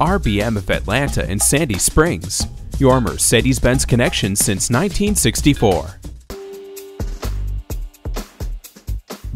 RBM of Atlanta and Sandy Springs, your Mercedes-Benz connection since 1964.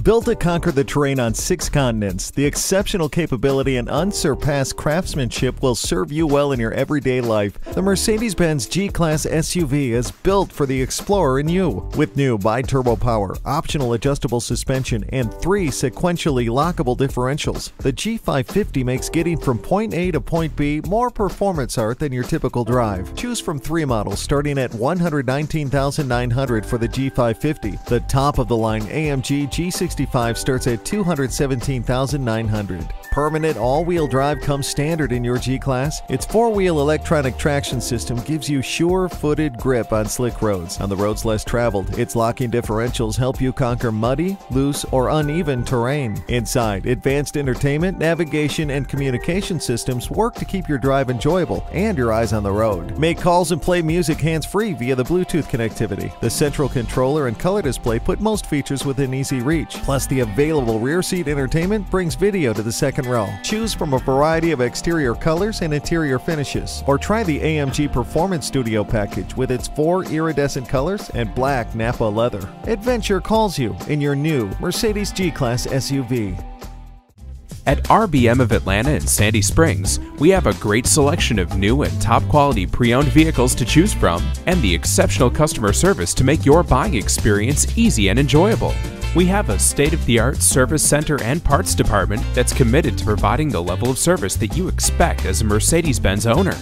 Built to conquer the terrain on 6 continents, the exceptional capability and unsurpassed craftsmanship will serve you well in your everyday life. The Mercedes-Benz G-Class SUV is built for the explorer in you. With new bi-turbo power, optional adjustable suspension, and 3 sequentially lockable differentials, the G550 makes getting from point A to point B more performance art than your typical drive. Choose from 3 models starting at $119,900 for the G550. The top-of-the-line AMG G60 starts at $217,900. Permanent all-wheel drive comes standard in your G-Class. Its 4-wheel electronic traction system gives you sure-footed grip on slick roads. On the roads less traveled, its locking differentials help you conquer muddy, loose, or uneven terrain. Inside, advanced entertainment, navigation, and communication systems work to keep your drive enjoyable and your eyes on the road. Make calls and play music hands-free via the Bluetooth connectivity. The central controller and color display put most features within easy reach. Plus, the available rear seat entertainment brings video to the second row. Choose from a variety of exterior colors and interior finishes, or try the AMG Performance Studio package with its 4 iridescent colors and black nappa leather. Adventure calls you in your new Mercedes G-Class SUV. At RBM of Atlanta and Sandy Springs, we have a great selection of new and top-quality pre-owned vehicles to choose from, and the exceptional customer service to make your buying experience easy and enjoyable. We have a state-of-the-art service center and parts department that's committed to providing the level of service that you expect as a Mercedes-Benz owner.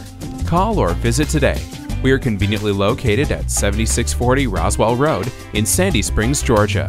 Call or visit today. We are conveniently located at 7640 Roswell Road in Sandy Springs, Georgia.